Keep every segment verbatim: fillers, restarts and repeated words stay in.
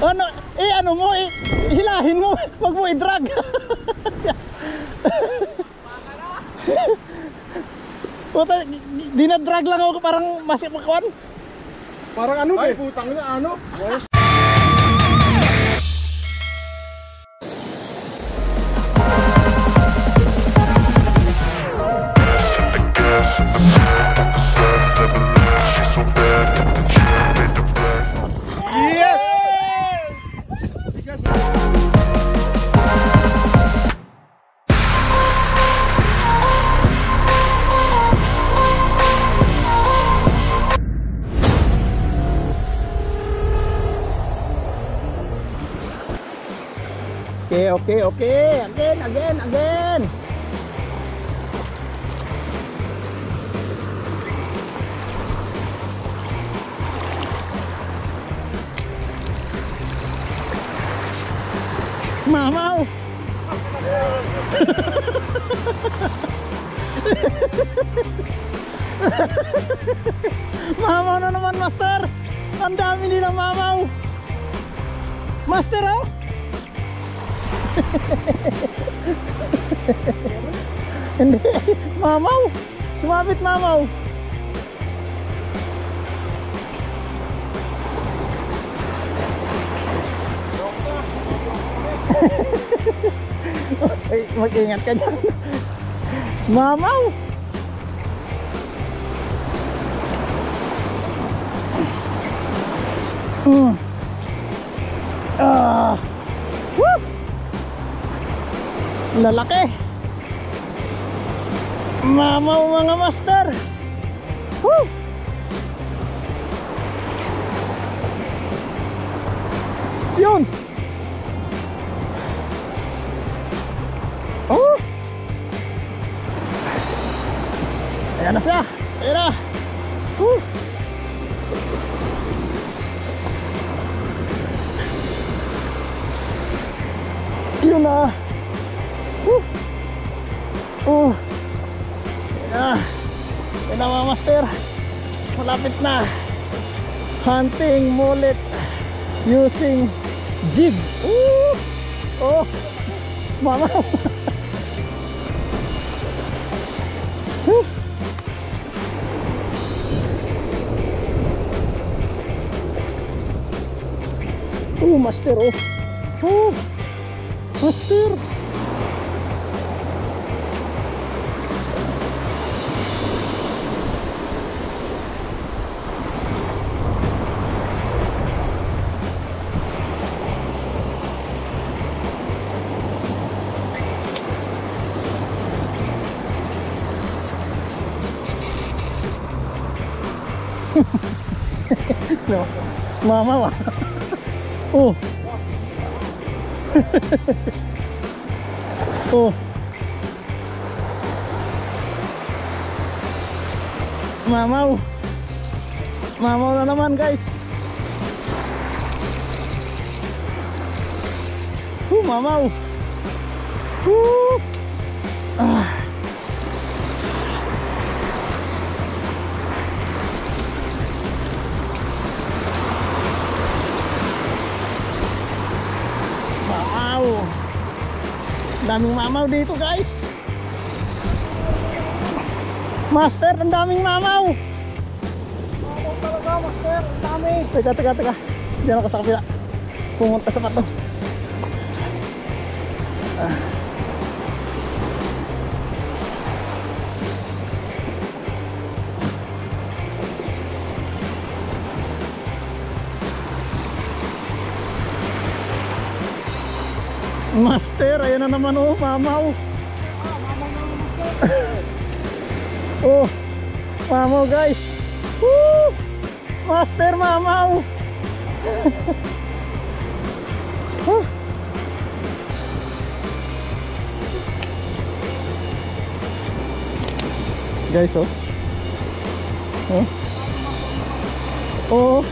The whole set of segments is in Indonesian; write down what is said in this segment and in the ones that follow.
Ano, eh ano mo, eh, hilahin mo, wag mo i-drag. Puta, dinadrag lang ako, parang masih pakawan. Parang ano ba? Ay, putang na ano? Oke, oke, oke, again, again, again. Mamau. Mamau na naman, Master. Ang dami nilang mamau. Master, oh. Hindi, mamaw. Sumabit mamaw. Ay, mag-ingat ka dyan. Mamaw. Hmm. Ah. Woo! Lalaki. Mamaw mga master. Woo! Yun. Oh. Ayan na siya. Ayan na. Woo! Yun na. Uh. Uh. Yan na. Yan na mga master. Malapit na. Hunting mullet using jig. Uh. Oh. Mama. uh. Uh, master oh. Uh. Master. No. Mama. Oh. Oh. Mamaw. Mamaw na naman, guys. Oh, mamaw. Oh. Ah. Daming mamaw dito, guys. Master, ang daming mamaw. Mamaw talaga, master. Ang dami. Teka, teka, teka. Diyan ako sa kapila. Pumunta sa pato. Ah. Master, ayan na naman oh, mamaw. Oh, mamaw guys. Woo! Master, mamaw. Oh. Guys oh. Oh. Oh,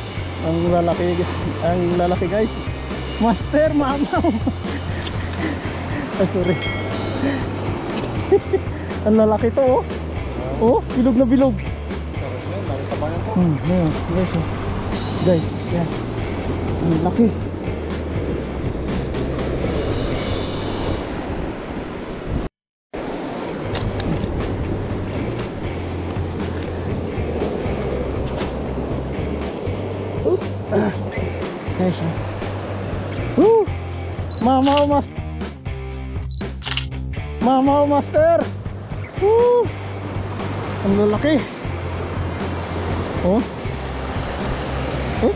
ang lalaki, ang lalaki guys. Master, mamaw. Oh, sorry. Ang lalaki to oh. Oh, bilog na bilog. Hmm, yeah, guys, oh. Guys, yeah. Ang laki. Nice. Wuh, mau mas, mau master. Wuh, ambil lagi. Oh, oh.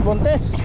Buntis.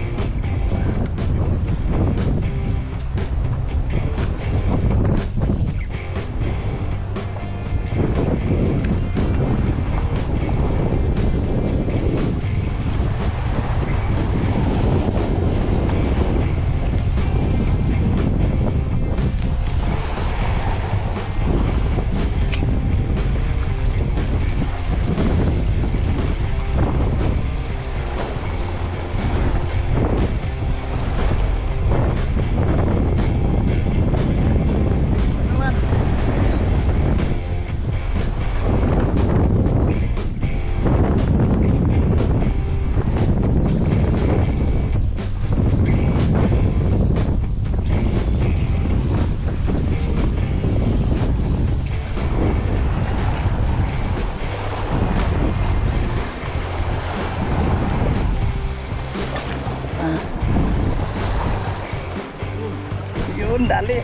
Dale,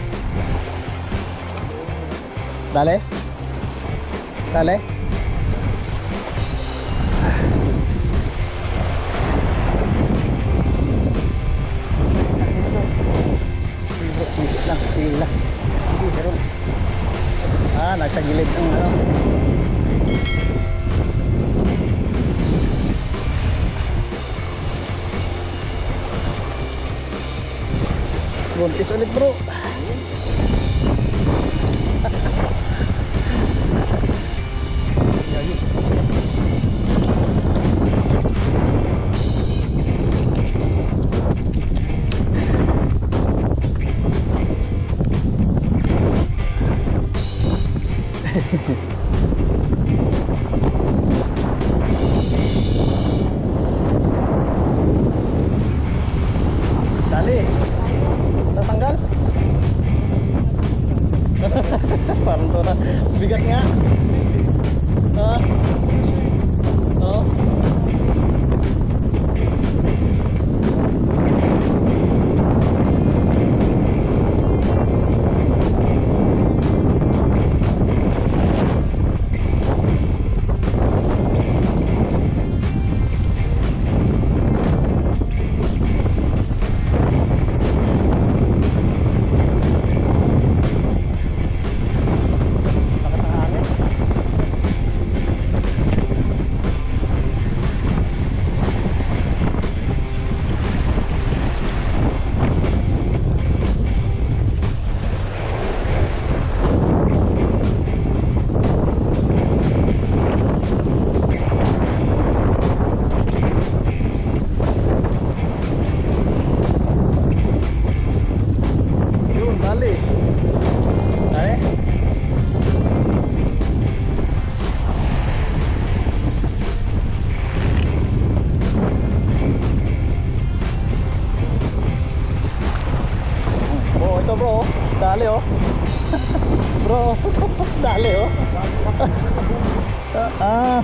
dale, dale. Ah, nasa gilid ng ano. Buntis ulit, bro. Dali. Tatanggal. Parang doon. Bigat nga. Ah. Oh. đấy. Oh itu bro, dale oh. Bro, dale oh. Ah.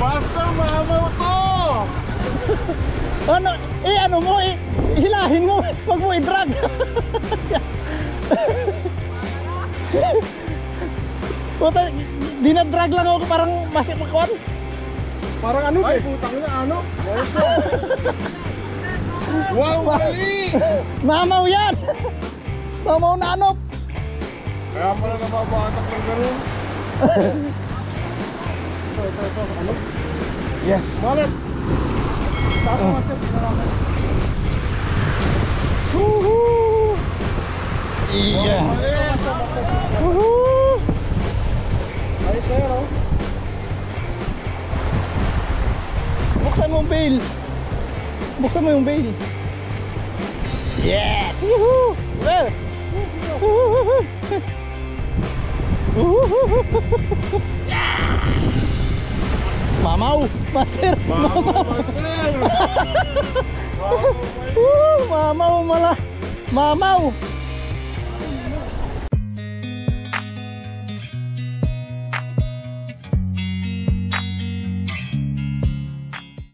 Basta mamaw to! Ano? Eh ano mo? Eh, hilahin mo! Huwag mo i-drag! Dinadrag lang ako parang masih makuan. Parang ano? Ay, putang na ano? Wow, mali! Mamaw yan! Mamaw na anop! Kaya pala nababatak ng ganun. Yes, banget. Iya. Buksan mo yung bail. Buksan mo yung bail. Yes. Woohoo. Well. Mamau, pasir, mamau, mamau, mamau malah, mamau.